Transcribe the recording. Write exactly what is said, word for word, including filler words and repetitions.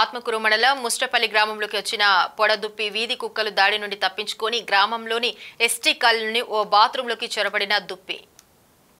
ఆత్మకూరు మండలం ముష్టపల్లి గ్రామంలోకి వచ్చిన పొడదుప్పి వీధి కుక్కలు దాడి నుండి తప్పించుకొని గ్రామంలోని ఎస్టీ కాలనీలోని ఓ బాత్రూంలోకి చొరబడిన దుప్పి